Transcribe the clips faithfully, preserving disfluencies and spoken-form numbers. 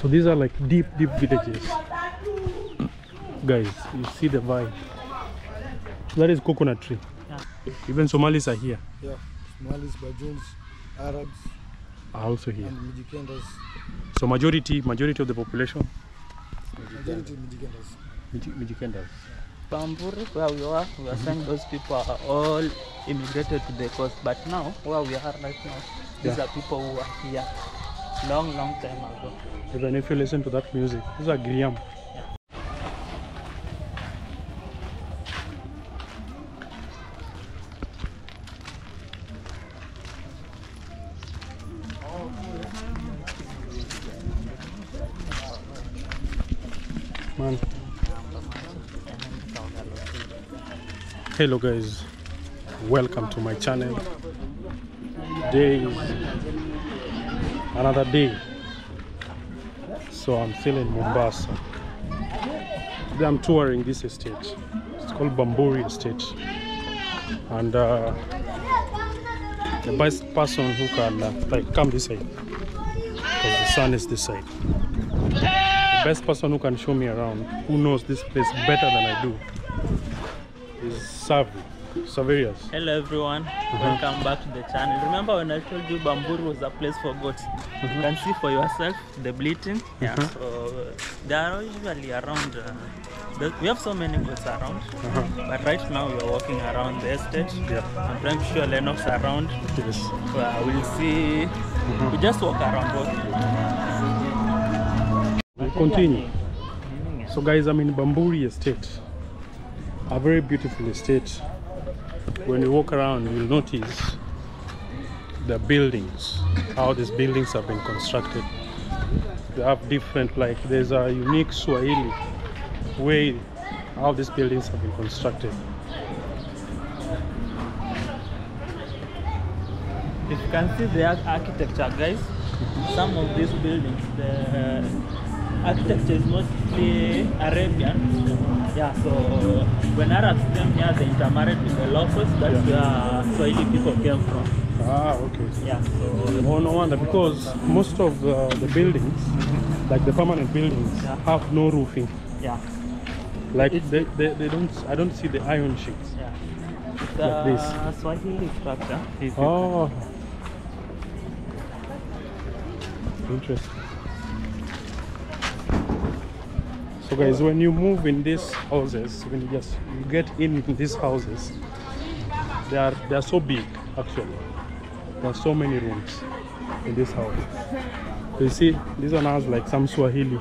So these are like deep, deep villages. Guys, you see the vibe. That is coconut tree. Yeah. Even Somalis are here. Yeah, Somalis, Bajuns, Arabs are also here. And Mijikendas. So majority, majority of the population. Majority Mijikendas. Mijikendas. Bamburi, where we are, we are saying those people are all immigrated to the coast. But now, where we are right now, these yeah. are people who are here long, long time ago. Even if you listen to that music, these are Giriama. Yeah. Man. Hello guys, welcome to my channel. Today is another day, so I'm still in Mombasa. Today I'm touring this estate. It's called Bamburi Estate, and uh, the best person who can uh, like come this side, because the sun is this side. The best person who can show me around, who knows this place better than I do, is Saverius. Hello everyone, mm-hmm. welcome back to the channel. Remember when I told you Bamburi was a place for goats? Mm-hmm. You can see for yourself the bleating. Yeah. Mm-hmm. So they are usually around. Uh, the, we have so many goats around, mm-hmm. but right now we are walking around the estate. Yeah. I'm trying to show Lenox around. Yes. So I will see. Mm-hmm. We just walk around. Walking. We continue. So guys, I'm in Bamburi Estate. A very beautiful estate. When you walk around, you'll notice the buildings, how these buildings have been constructed. They have different, like there's a unique Swahili way how these buildings have been constructed. If you can see the architecture, guys, some of these buildings, the architecture is mostly Arabian. Yeah, so when Arabs came here, they intermarried with the locals. That's yeah. where Swahili people came from. Ah, okay. Yeah. So oh, no wonder, because most of the, the buildings, like the permanent buildings, yeah. have no roofing. Yeah. Like they, they, they don't. I don't see the iron sheets. Yeah. It's like a this. Swahili structure. Oh. Interesting. So guys, when you move in these houses, when you just you get in these houses, they are they are so big actually. There are so many rooms in this house. So you see, this one has like some Swahili.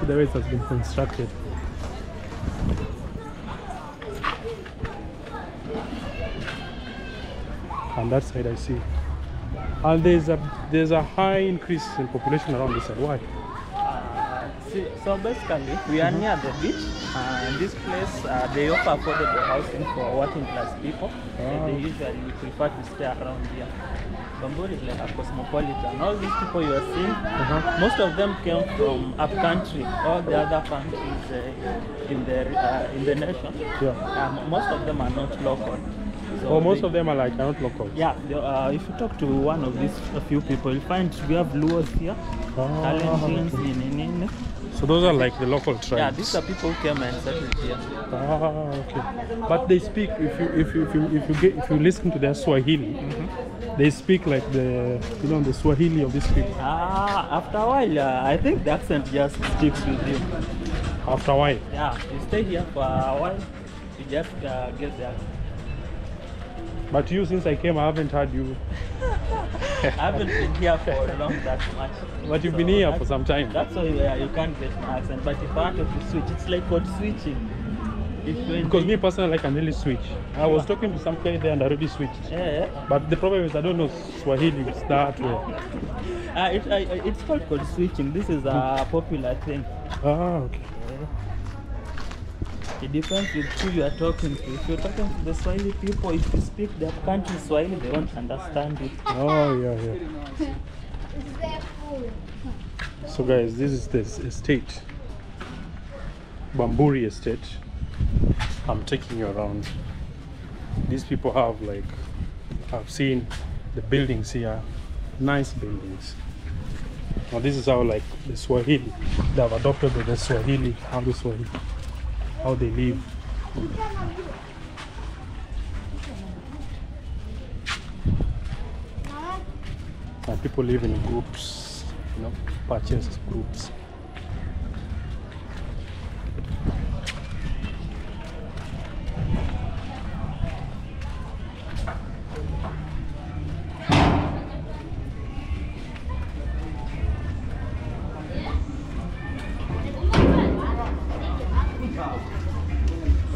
See the way it has been constructed. On that side I see. And there's a there's a high increase in population around this side. Why? So basically, we are mm-hmm. near the beach, and this place uh, they offer affordable housing for working class people, oh. and they usually prefer to stay around here. Bamburi is like a cosmopolitan. All these people you are seeing, mm-hmm. most of them came from up country, all the other countries uh, in the uh, in the nation. Yeah. Um, most of them are not local. So oh, most they, of them are like not local. Yeah, they, uh, if you talk to one of these a few people, you find we have Luos here, Talentins, oh. So those are like the local tribes. Yeah, these are people who came and settled here. Ah, okay. But they speak, if you if you if you if you, get, if you listen to their Swahili, mm-hmm. they speak like the you know the Swahili of these people. Ah, after a while, uh, I think the accent just sticks with you. After a while. Yeah, you stay here for a while, you just uh, get the accent. But you, since I came, I haven't heard you. I haven't been here for long that much. But you've so been here for some time. That's why yeah, you can't get my accent. But if I want to switch, it's like code switching. If because me personally, I can really switch. I was talking to some guy there and I already switched. Yeah, yeah. But the problem is I don't know Swahili that way. Uh, it, uh, it's called code switching. This is a popular thing. Ah, okay. It depends with who you are talking to. If you're talking to the Swahili people, if you speak their country Swahili, they won't understand it. Oh, yeah, yeah. So guys, this is this estate. Bamburi Estate. I'm taking you around. These people have like, I've seen the buildings here. Nice buildings. Now this is how like the Swahili, they have adopted the Swahili and the Swahili, how they live. And people live in groups, you know, purchase groups.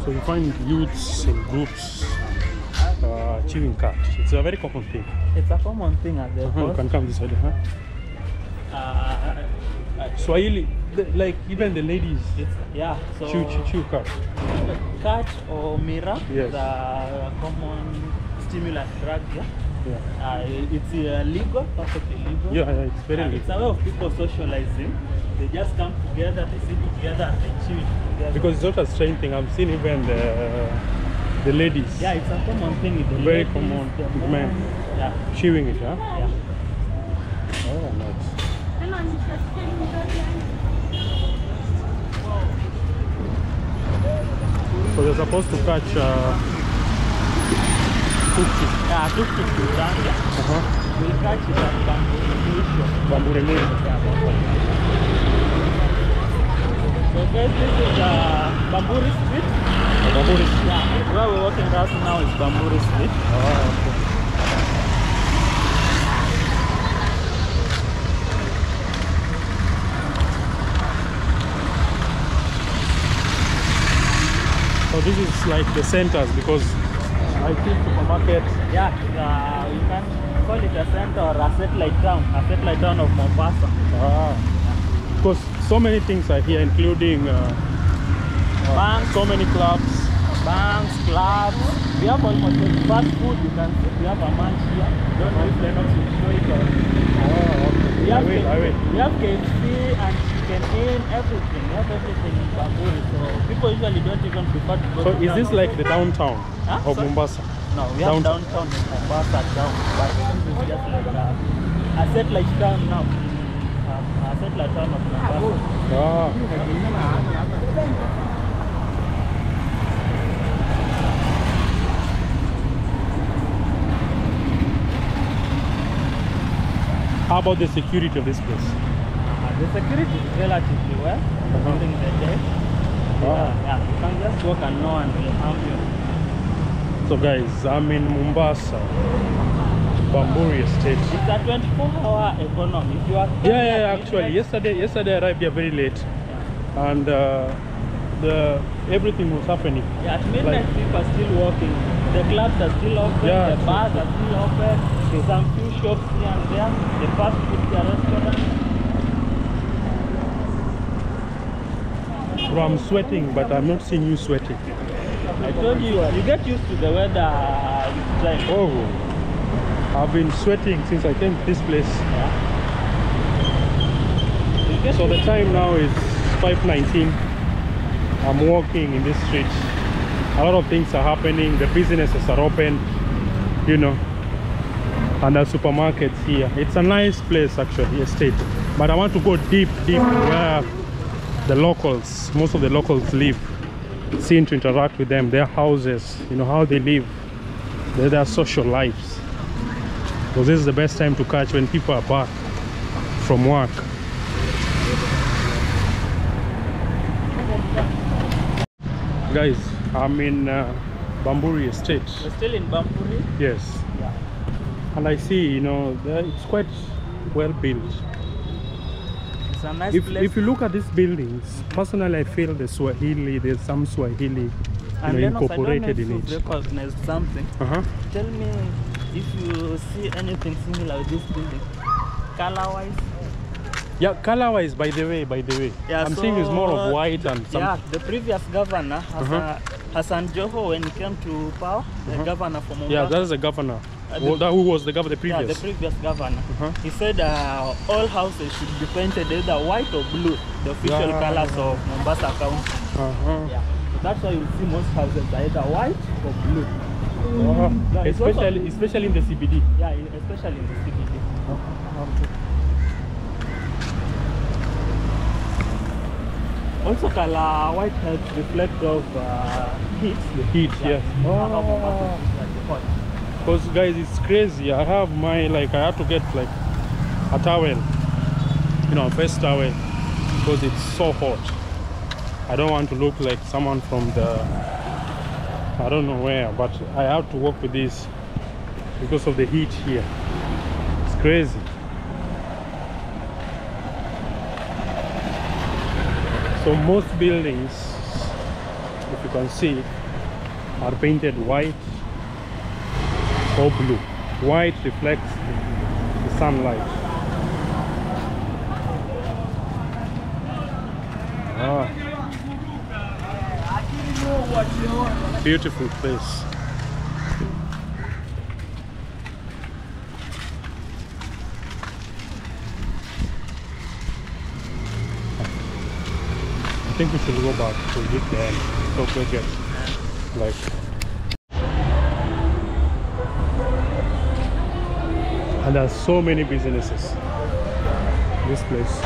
So you find youths in groups uh, chewing cat. It's a very common thing. It's a common thing at the uh-huh, you can come this way, huh? Uh, I, Swahili, the, like even the ladies, it's, yeah. So chew, chew, chew cat. Cat or mirror, yes. The common stimulant drug. Yeah. Yeah. Uh, it's illegal, perfectly legal. Yeah, yeah, it's very. Uh, it's a way of people socializing. They just come together, they sit together, and they chill together. Because it's not a strange thing. I've seen even the uh, the ladies. Yeah, it's a common thing. With the very ladies, common with men. Yeah. Chewing it, huh? Yeah. Oh, nice. So they're supposed to catch uh, tuk-tuk. Yeah, tuk-tuk. Uh huh. We'll catch it at Bamburi. Bamburi. So guys, this is uh, Bamburi Street. Oh, Bamburi Street. Yeah, where we're walking right now is Bamburi Street. Oh, okay. So this is like the centers because I think supermarket. Yeah, uh, you can call it a center or a satellite town, a satellite town of Mombasa. Ah, because so many things are here, including uh, uh, banks, so many clubs. Banks, clubs. We have almost fast food. You can see we have a man here. Don't know if Lenox will show it or. Oh, okay. We have, I will, I will. We have K F C and chicken in everything. We have everything in Bamburi. So people usually don't even prefer to go. So to is this like the downtown huh? of Sorry? Mombasa? No, we have downtown, downtown in Mombasa down. But this is just like a, a satellite town now. I said like of oh. How about the security of this place? Uh, the security is relatively well during uh -huh. the day. Oh. Yeah, yeah, you can just walk and no one will harm you. So guys, I'm in Mombasa. Bamburi Estate. It's a twenty-four hour economy. If you are yeah, yeah, yeah actually. Yesterday, yesterday I arrived here very late, yeah. and uh, the everything was happening. Yeah, at midnight like, people are still working. The clubs are still open. Yeah, the bars are still open. There's some few shops here and there. The fast food restaurants. So I'm sweating, but I'm not seeing you sweating. I told you, you get used to the weather. You drive. Oh. I've been sweating since I came to this place. Yeah. So the time now is five nineteen. I'm walking in this street. A lot of things are happening. The businesses are open, you know. And the supermarkets here. It's a nice place actually, estate. But I want to go deep, deep where the locals, most of the locals live. Seem to interact with them, their houses, you know, how they live, their, their social lives. Because this is the best time to catch when people are back from work. Guys, I'm in uh, Bamburi Estate. We're still in Bamburi? Yes. Yeah. And I see, you know, it's quite well built. It's a nice if, place. If you look at these buildings, personally I feel the Swahili, there's some Swahili and you know, incorporated in it. Recognize something. Uh-huh. Tell me if you see anything similar with this building, color-wise. Yeah, color-wise, by the way, by the way. Yeah, I'm so seeing it's more of white the, and some. Yeah, the previous governor, Hassan, uh -huh. Hassan Joho, when he came to power, the uh -huh. governor from Mombasa. Yeah, that is the governor. Uh, the, well, that, who was the governor, the previous? Yeah, the previous governor. Uh -huh. He said uh, all houses should be painted either white or blue, the official yeah, colors yeah. of Mombasa County. Uh -huh. Yeah. That's why you see most houses are either white or blue. Oh, no, especially, also, especially in the C B D. Yeah, especially in the C B D. Oh, okay. Also, Kala White has reflect of uh, heat. The heat, yes. Because oh. guys, it's crazy. I have my like I have to get like a towel, you know, face towel, because it's so hot. I don't want to look like someone from the I don't know where, but I have to work with this because of the heat here. It's crazy. So most buildings, if you can see, are painted white or blue. White reflects the sunlight. Ah. Beautiful place. I think we should go back to get there so we get like and there are so many businesses this place,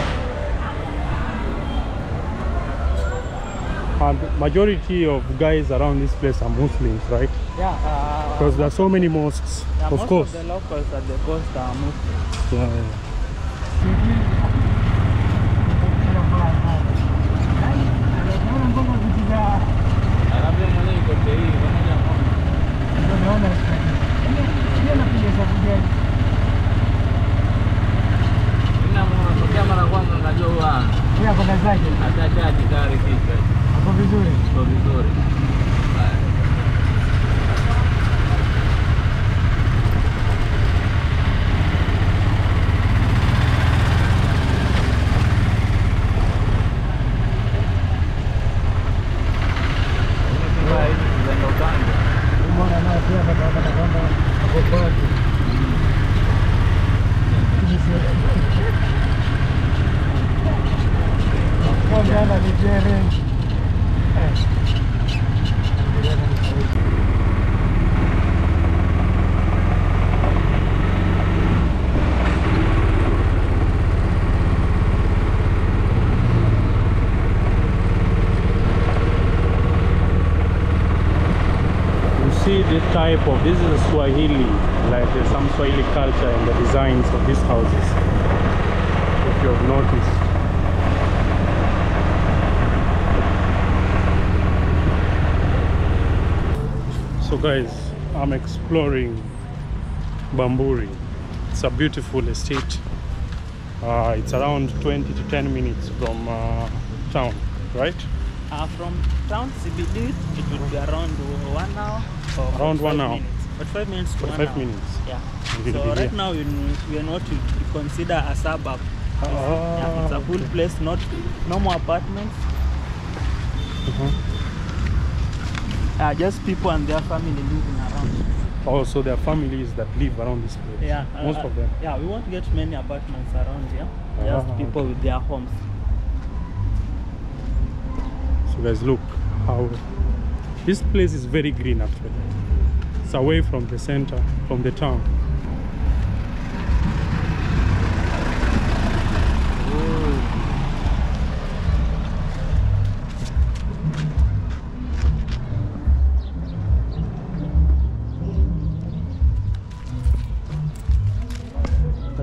and majority of guys around this place are Muslims, right? Yeah, because uh, there are so many mosques. Yeah, of most course of the locals at the coast are Muslims. Yeah, yeah. Type of this is a Swahili, like there's some Swahili culture in the designs of these houses, if you have noticed. So guys, I'm exploring Bamburi. It's a beautiful estate. Uh, it's around twenty to ten minutes from uh, town, right? Uh, from town C B D, it would be around one hour. For around one hour. But five minutes. But five minutes. Yeah. So right yeah. now we, we are not considered a suburb. Ah, yeah, it's a cool okay. place. Not no more apartments. Uh-huh. uh, just people and their family living around. Oh, so there are families that live around this place. Yeah. Most uh, of them. Yeah, we won't get many apartments around here. Yeah? Just ah, people okay. with their homes. So guys, look how. This place is very green actually. It's away from the center, from the town. Whoa.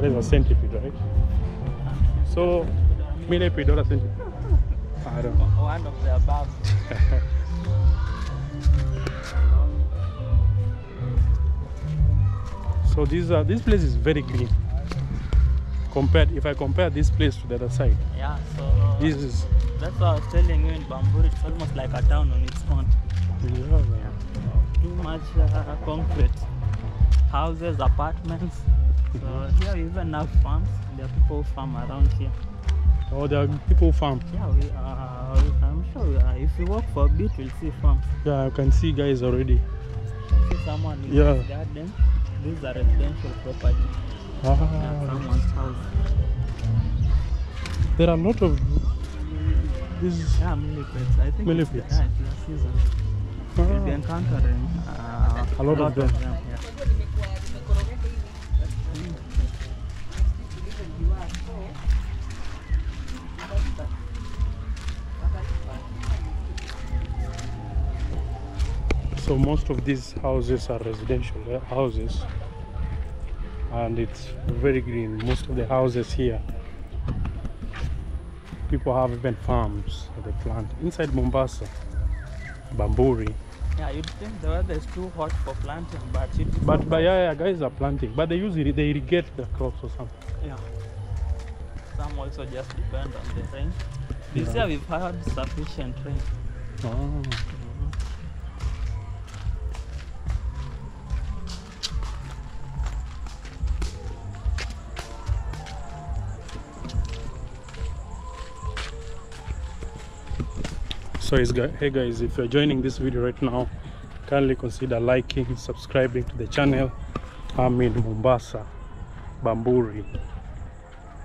That is a centipede, right? So, millipede or a centipede? I don't know. One of the above. So these are, this place is very clean. Compared, if I compare this place to the other side. Yeah, so uh, this is. That's what I was telling you in Bamburi. It's almost like a town on its own. Yeah, man. Too much uh, concrete, houses, apartments. So here we even have farms. There are people who farm around here. Oh, there are people who farm. Yeah, we are. Uh, I'm sure we are. If you walk for a bit, we'll see farms. Yeah, I can see guys already. I see someone in yeah. his garden. This is a residential property. Ah. Yeah, someone's house. There are a lot of these. Yeah, millipedes. I think millipedes. It's, yeah, it's last season. Ah. We'll be encountering uh, a lot, lot of them. Of them yeah. mm. So most of these houses are residential houses, and it's very green. Most of the houses here, people have even farms that they plant inside Mombasa, Bamburi. Yeah, you'd think the weather is too hot for planting, but it is but, but yeah, yeah, guys are planting, but they usually they irrigate the crops or something. Yeah, some also just depend on the rain. This yeah. year we've had sufficient rain. Oh. So hey guys, if you're joining this video right now, kindly consider liking, subscribing to the channel. I'm in Mombasa, Bamburi,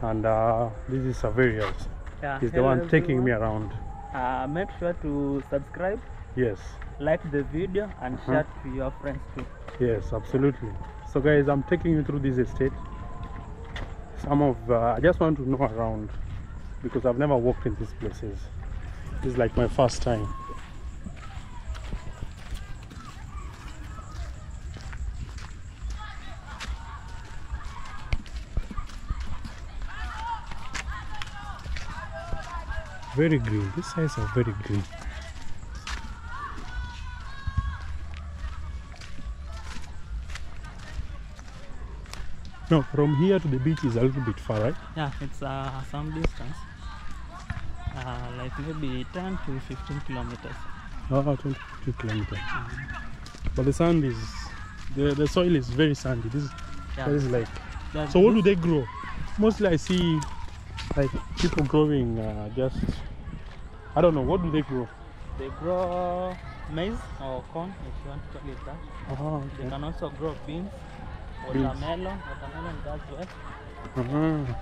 and uh, this is Saverius. Yeah, he's the one everyone. taking me around. Uh, make sure to subscribe, yes, like the video, and uh -huh. share to your friends too. Yes, absolutely. So guys, I'm taking you through this estate. Some of uh, I just want to know around because I've never walked in these places. This is like my first time. Very green. These sides are very green. No, from here to the beach is a little bit far, right? Yeah, it's uh, some distance. Uh, like maybe ten to fifteen kilometers. Oh, twenty-two kilometers. Mm-hmm. But the sand is, the, the soil is very sandy. This yeah. is like, that so what do they grow? Mostly I see like people growing uh, just, I don't know, what do they grow? They grow maize or corn, if you want to call it that. Oh, okay. They can also grow beans, watermelon, watermelon does well. Uh-huh.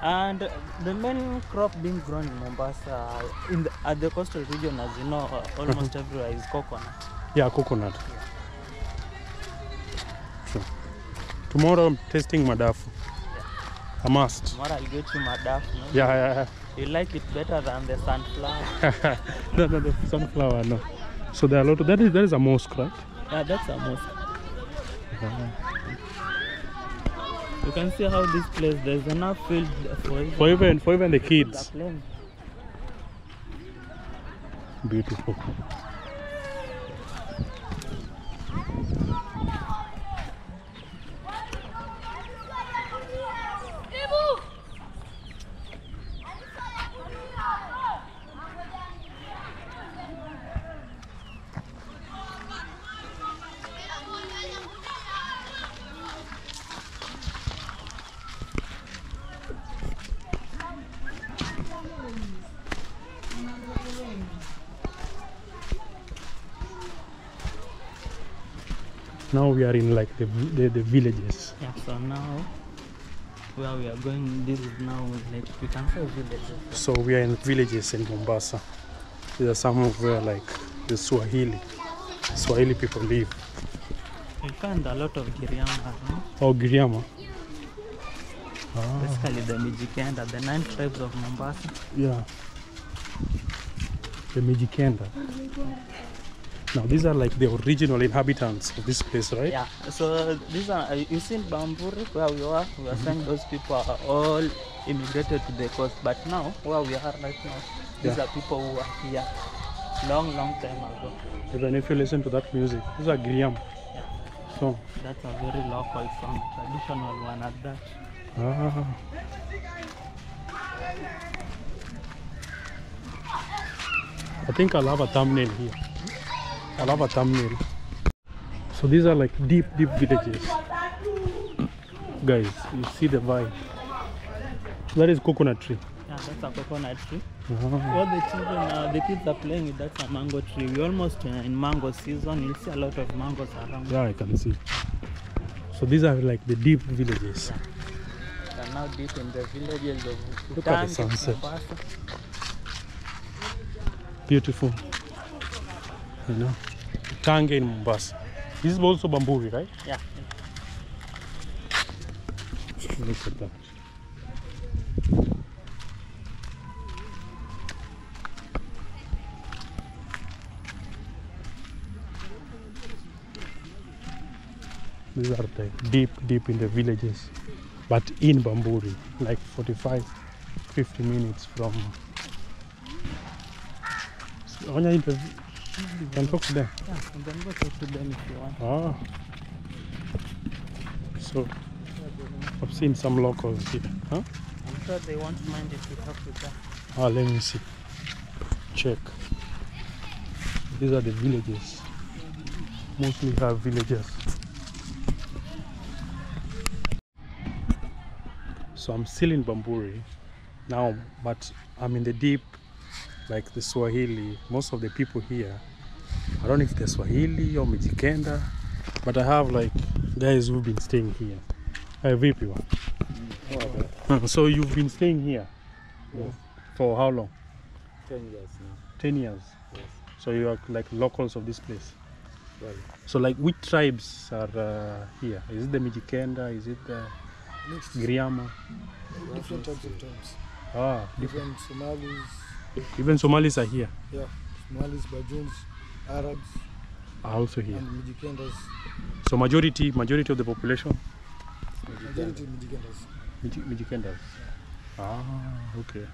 And the main crop being grown in Mombasa, in the, at the coastal region, as you know, almost mm-hmm. everywhere is coconut. Yeah, coconut. Yeah. Sure. Tomorrow I'm tasting madafu. Yeah. I must. Tomorrow I'll get you madafu. No? Yeah, yeah, yeah. You like it better than the sunflower. no, no, the sunflower, no. So there are a lot of, that is, that is a mosque, right? Yeah, that's a mosque. Yeah. You can see how this place, there's enough field for even, for even, for even the kids. Beautiful. Now we are in like the, the, the villages. Yeah, so now where we are going, this is now like we can say villages. So we are in villages in Mombasa. These are some of where like the Swahili, Swahili people live. We find a lot of Giriama. No? Oh, Giriama. Ah. Basically the Mijikenda, the nine tribes of Mombasa. Yeah. The Mijikenda. Now these are like the original inhabitants of this place, right? Yeah. So these are, you see in Bamburi where we were, we are mm-hmm. saying those people are all immigrated to the coast. But now where we are right now, these yeah. are people who are here long, long time ago. Even if you listen to that music, these are Giriama. Yeah. So that's a very local song, traditional one at that. Ah. I think I'll have a thumbnail here. I love a thumbnail. So these are like deep, deep villages. Guys, you see the vibe. That is coconut tree. Yeah, that's a coconut tree. Uh-huh. All the children, uh, the kids are playing with, that's a mango tree. We're almost uh, in mango season. You'll see a lot of mangoes around. Yeah, I can see. So these are like the deep villages. Yeah. They are now deep in the villages of Bhutan. Look at the sunset. Beautiful. You know, Tange in Mombasa. This is also Bamburi, right? Yeah. Look at that. These are the deep, deep in the villages, but in Bamburi, like forty-five, fifty minutes from. You can talk to them. Yeah, you can go talk to them if you want. Ah. So, I've seen some locals here. Huh? I'm sure they won't mind if you talk to them. Ah, let me see. Check. These are the villages. Mostly have villagers. So I'm still in Bamburi now, but I'm in the deep, like the Swahili. Most of the people here, I don't know if they're Swahili or Mijikenda, but I have like guys who've been staying here. I V P one. Oh, okay. So you've been staying here? Yes. For how long? Ten years now. Ten years? Yes. So you are like locals of this place? Right. So like which tribes are uh, here? Is it the Mijikenda? Is it the Giriama? Different types of tribes. Ah, different. Even Somalis. Even Somalis are here? Yeah. Somalis, Bajuns, Arabs are also here. And Mijikendas. So majority, majority of the population? Majority Mijikendas. Mijikendas. Yeah. Ah, okay.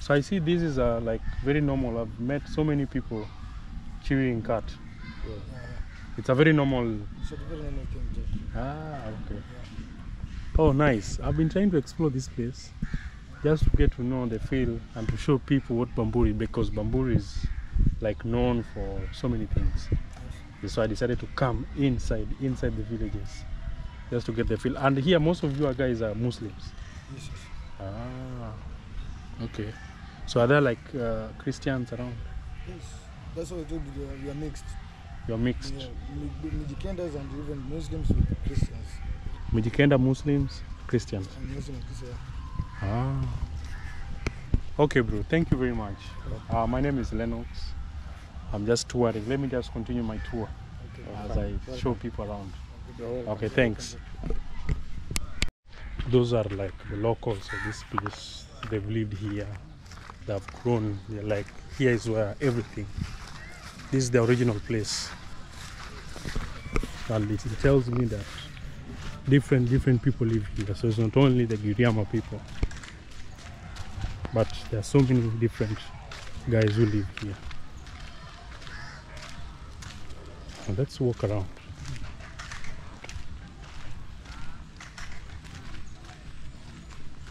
So I see this is uh, like very normal. I've met so many people chewing cat. Yeah. It's a very normal. It's a very normal thing, Jeff. Ah, okay. Yeah. Oh, nice. I've been trying to explore this place just to get to know the feel and to show people what Bamburi is, because Bamburi is like known for so many things. Yes. So I decided to come inside, inside the villages, just to get the feel. And here, most of you guys are Muslims. Yes. Ah, okay. So are there like uh, Christians around? Yes. That's why I told you we are mixed. You're mixed. Yeah, Mijikendas and even Muslims with Christians. Mijikenda Muslims, Christians. And Muslim Christians. Ah. Okay, bro. Thank you very much. Okay. Uh, my name is Lenox. I'm just touring. Let me just continue my tour, okay, as fine. I fine. show people around. Okay, okay, thanks. Those are like the locals of this place. They've lived here. They've grown. They're like, here is where everything. This is the original place, and it tells me that different different people live here. So it's not only the Giriama people, but there are so many different guys who live here. And let's walk around.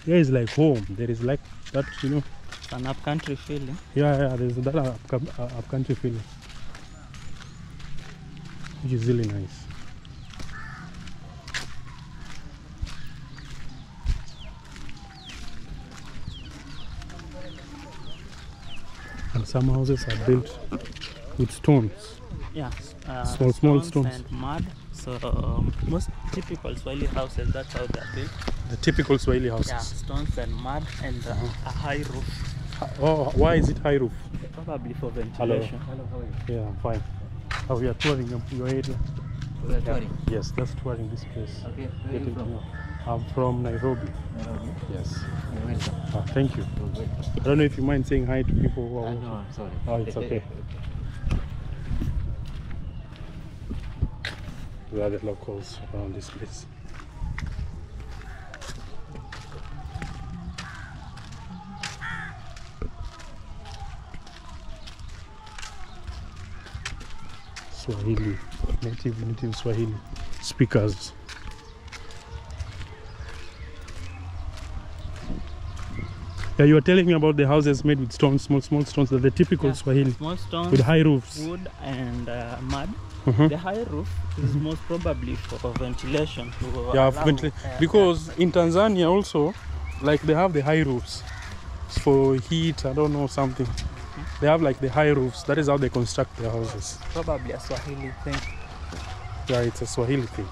Here is like home. There is like that, you know. It's an upcountry feeling. Yeah, yeah. There's that up, up, upcountry feeling. Which is really nice. And some houses are built with stones. Yeah, uh, small, small stones, stones and mud. So um, most typical Swahili houses, that's how they're built. The typical Swahili houses. Yeah, stones and mud and uh, a high roof. Oh, why is it high roof? Probably for ventilation. Hello. Hello, how are you? Yeah, I'm fine. Oh, we are touring your area. We are touring? Yes, just touring this place. Okay, where are you from? I'm from Nairobi. Nairobi? Yes. You're welcome. Ah, thank you. You're welcome. I don't know if you mind saying hi to people who are watching. No, I'm sorry. Oh, it's okay. There are the locals around this place. Swahili, native, native Swahili speakers. Yeah, you were telling me about the houses made with stones, small, small stones. They're the typical, yeah, Swahili. Small stones with high roofs, wood and uh, mud. Uh-huh. The high roof is mm-hmm. most probably for ventilation. To yeah, ventila uh, because yeah. in Tanzania also, like they have the high roofs for heat. I don't know something. They have like the high roofs. That is how they construct their houses. Probably a Swahili thing. Yeah, it's a Swahili thing.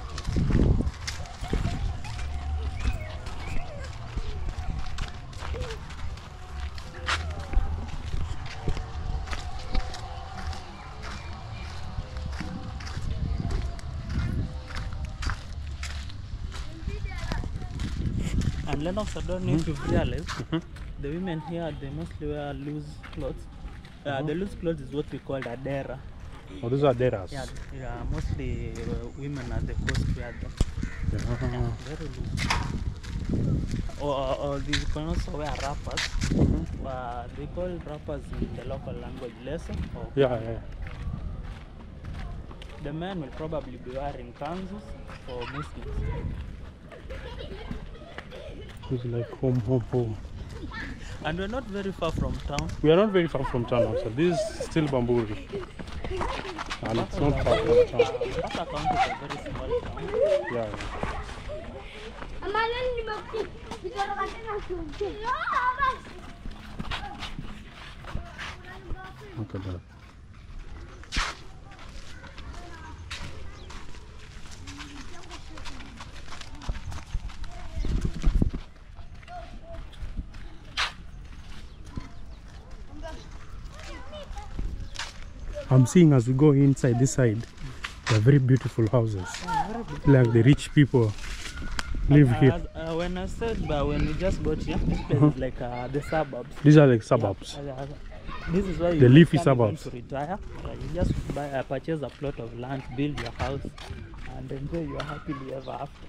And Lenox, I don't know if you've realized, the women here, they mostly wear loose clothes. Uh, uh -huh. The loose clothes is what we call a dera. Oh, those are deras? Yeah, yeah, mostly uh, women at the coast wear them. Or, or these colonels were rappers. Mm-hmm. uh, they call rappers in the local language lesson. Or yeah, yeah. The men will probably be wearing kanzus or muskis. It's like home, home, home. And we're not very far from town. We are not very far from town also. This is still Bamburi. And Mbasa, it's not far from town. Mbasa County is a very small town. Yeah. Look at that. I'm seeing as we go inside this side, they're very beautiful houses. Like the rich people live uh, here. Uh, when I said, but when we just got here, this place is like uh, the suburbs. These are like suburbs. Yeah. Uh, this is why the leafy suburbs. To retire, uh, you just buy, uh, purchase a plot of land, build your house, and enjoy your happily ever after.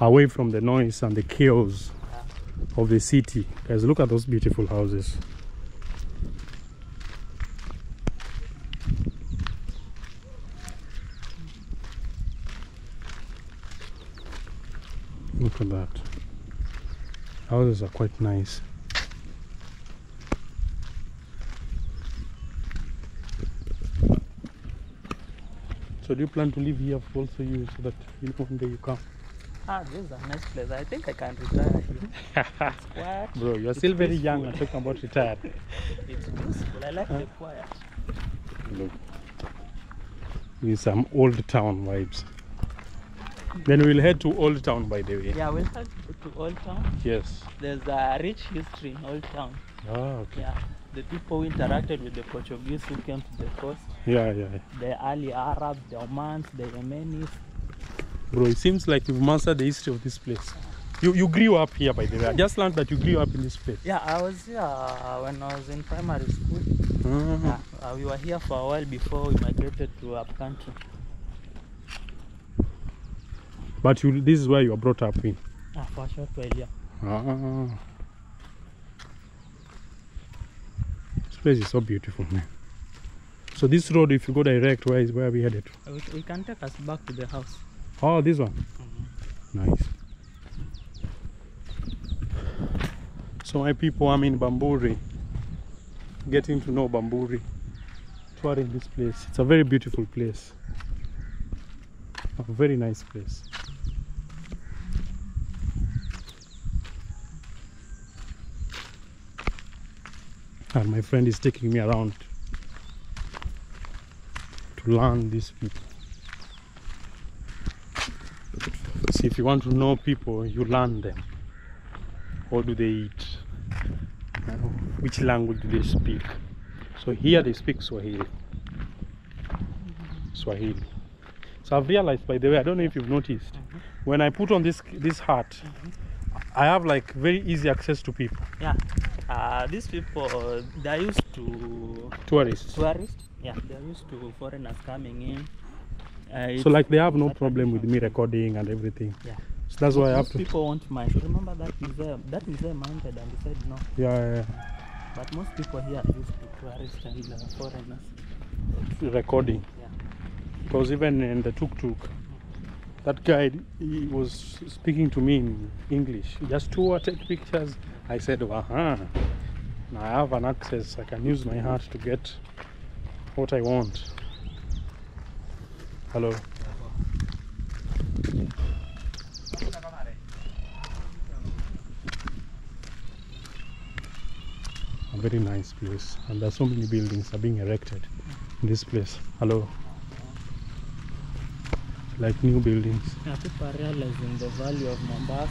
Away from the noise and the chaos yeah. of the city. Guys, look at those beautiful houses. Look at that. Houses are quite nice. So do you plan to live here also you so that you know one day you come? Ah, this is a nice place. I think I can retire here. It's bro, you're still very peaceful. Young and talking about retired. It's peaceful. I like huh? the quiet. Look. With some old town vibes. Then we'll head to Old Town, by the way. Yeah, we'll head to Old Town. Yes. There's a rich history in Old Town. Ah, okay. Yeah. The people who interacted with the Portuguese who came to the coast. Yeah, yeah, yeah. The early Arabs, the Omans, the Yemenis. Bro, it seems like you've mastered the history of this place. You you grew up here, by the way. I just learned that you grew up in this place. Yeah, I was here when I was in primary school. Mm-hmm. yeah, we were here for a while before we migrated to upcountry. But you, this is where you are brought up in? Ah, for sure, well, yeah. Ah. This place is so beautiful, man. So this road, if you go direct, where is where we headed? We, we can take us back to the house. Oh, this one? Mm-hmm. Nice. So my people, I'm in Bamburi. Getting to know Bamburi. Touring this place. It's a very beautiful place. A very nice place. And my friend is taking me around to learn these people. See, if you want to know people, you learn them. What do they eat? Which language do they speak? So here they speak Swahili. Swahili. So I've realized, by the way, I don't know if you've noticed, mm-hmm. when I put on this this hat, mm-hmm. I have like very easy access to people. Yeah. Uh, these people, uh, they're used to... Tourists. Tourists, yeah. They're used to foreigners coming in. Uh, so like they have no problem with me recording and everything. Yeah. So that's why I have to... people want mice. Remember that museum? That museum mounted and they said no. Yeah, yeah, yeah. But most people here are used to tourists and uh, foreigners. Recording. Yeah. Because even in the tuk-tuk, that guy, he was speaking to me in English. Just two or take pictures. I said, aha, now I have an access. I can use my heart to get what I want. Hello. A very nice place. And there are so many buildings are being erected in this place. Hello. Like new buildings. Yeah, people are realizing the value of Mombasa.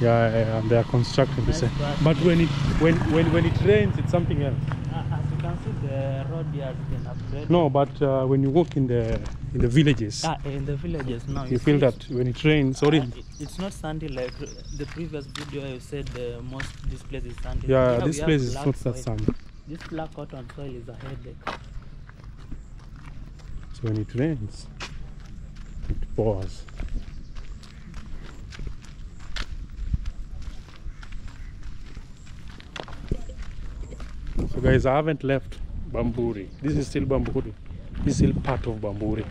Yeah, yeah, and they are constructing the same. But when it when when when it rains, it's something else. Uh, as you can see, the road here has been upgraded. No, but uh, when you walk in the in the villages. Ah, in the villages now. You, you feel that when it rains, sorry. Uh, it, it's not sandy like the previous video. You said the most this place is sandy. Yeah, this place is not that sandy. This black cotton soil is a headache. So when it rains. It pours. So guys, I haven't left Bamburi. This is still Bamburi. This is still part of Bamburi.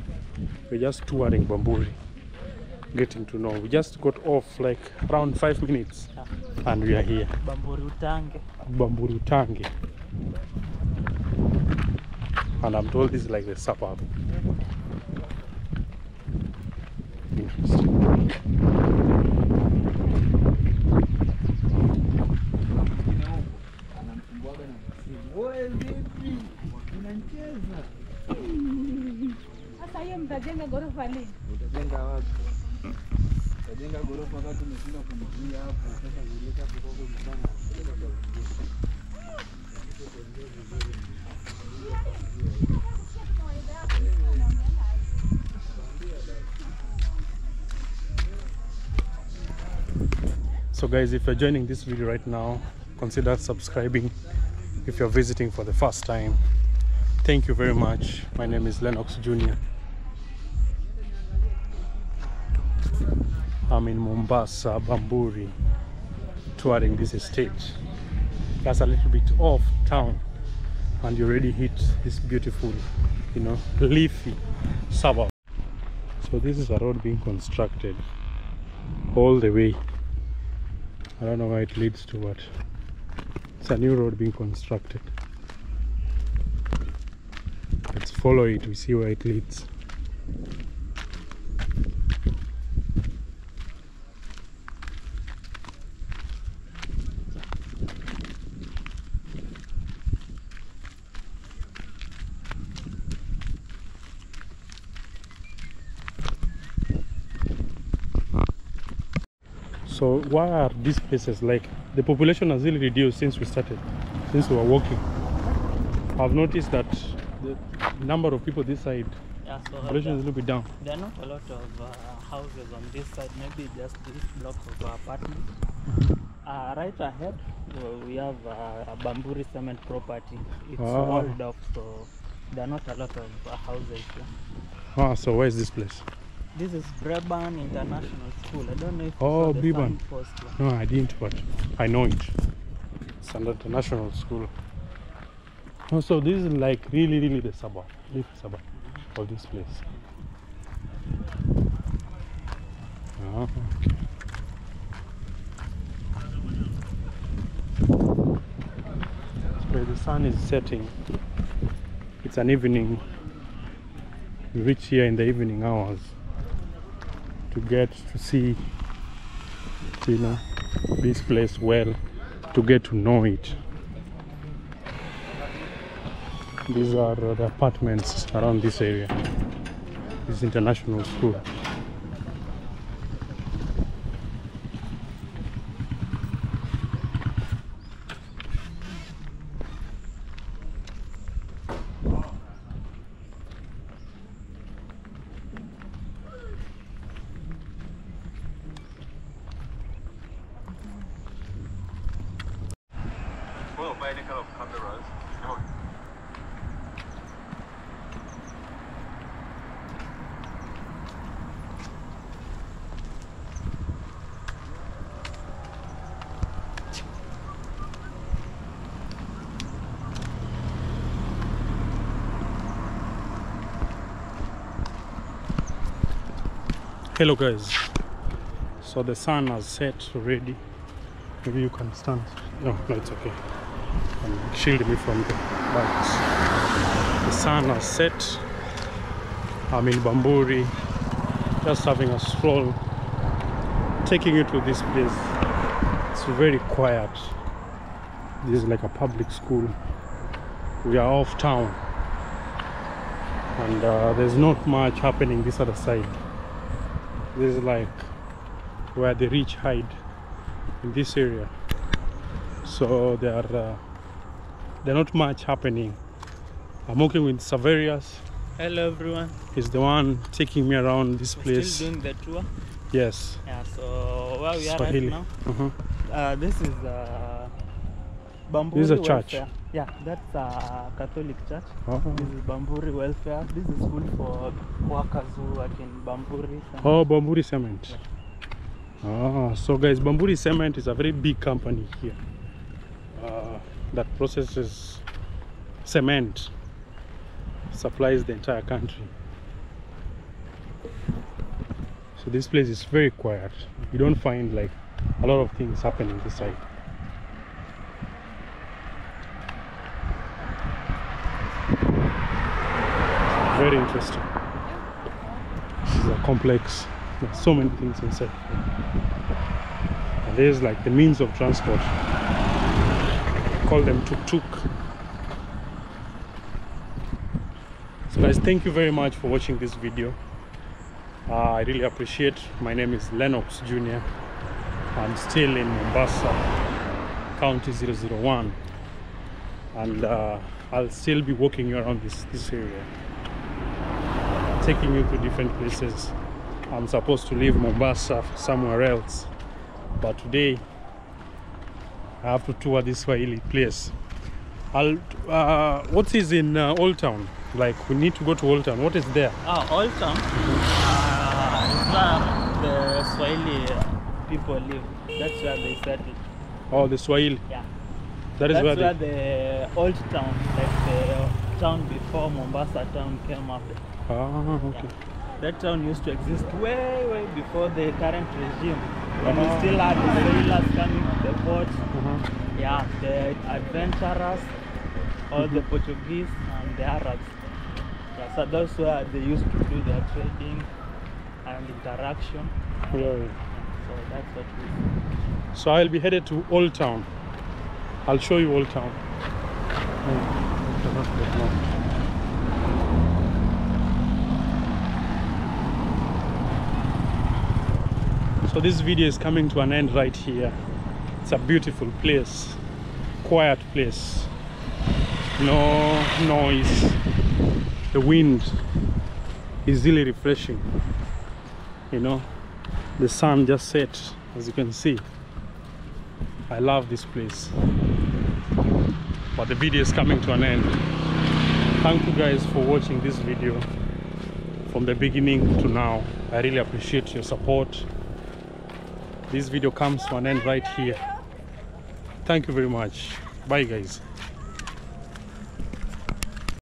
We're just touring Bamburi, getting to know. We just got off like around five minutes and we are here. Bamburi Utange. Bamburi Utange. And I'm told this is like the suburb. So guys, if you're joining this video right now, consider subscribing. If you're visiting for the first time, thank you very much. My name is Lenox Junior I'm in Mombasa, Bamburi, touring this estate. That's a little bit off town and you already hit this beautiful, you know, leafy suburb. So this is a road being constructed all the way. I don't know where it leads to, but it's a new road being constructed. Let's follow it, we see where it leads. So why are these places like, the population has really reduced since we started, since we were walking. I've noticed that the number of people this side, yeah, so population is a little bit down. There are not a lot of uh, houses on this side, maybe just this block of uh, apartments. Uh, right ahead, we have uh, a Bamburi Cement property. It's walled ah. off, so there are not a lot of uh, houses here. Ah, so where is this place? This is Breban International School. I don't know if you oh, saw the Breban. No, I didn't, but I know it. It's an international school. Oh, so this is like really, really the suburb, the suburb of this place. Oh, okay. So the sun is setting. It's an evening. We reach here in the evening hours to get to see, you know, this place well, to get to know it. These are the apartments around this area, this international school. Hello guys, so the sun has set already. Maybe you can stand. No, no, it's okay. Um, shield me from the lights. The sun has set. I'm in Bamburi, just having a stroll, taking you to this place. It's very quiet. This is like a public school. We are off town and uh, there's not much happening this other side. This is like where the rich hide in this area. So there are uh, there not much happening. I'm working with Saverius. Hello everyone. He's the one taking me around this We're place. Still doing the tour. Yes. Yeah. So where we are Swahili. right now. Uh-huh. uh, this is uh, Bamburi. This is a church. Welfare. Yeah, that's a Catholic church. Oh. This is Bamburi Welfare. This is school for workers who work in Bamburi Cement. Oh, Bamburi Cement. Yeah. Ah, so guys, Bamburi Cement is a very big company here uh, that processes cement supplies the entire country. So this place is very quiet. You don't find like a lot of things happening this side. Very interesting. This is a complex. There's so many things inside. And there's like the means of transport. I call them tuk-tuk. So guys, thank you very much for watching this video. Uh, I really appreciate. My name is Lenox Junior I'm still in Mombasa, County zero zero one. And uh, I'll still be walking you around this, this area. Taking you to different places. I'm supposed to leave Mombasa for somewhere else, but today I have to tour this Swahili place. I'll uh, what is in uh, Old Town? Like, we need to go to Old Town. What is there? Ah, Old Town. Uh, it's where the Swahili people live. That's where they settled. Oh, the Swahili. Yeah. That is That's where, where they... the Old Town, like the town before Mombasa town came up. Ah, okay. Yeah. That town used to exist way, way before the current regime. When we still had the sailors coming to the port, uh-huh. yeah, the adventurers, all the Portuguese and the Arabs. Yeah, so that's where they used to do their trading and interaction. Yeah. Yeah, so that's what we see. So I'll be headed to Old Town. I'll show you Old Town. Mm. So this video is coming to an end right here. It's a beautiful place, quiet place, no noise. The wind is really refreshing, you know. The sun just set, as you can see. I love this place. But the video is coming to an end. Thank you guys for watching this video from the beginning to now. I really appreciate your support. This video comes to an end right here. Thank you very much. Bye guys.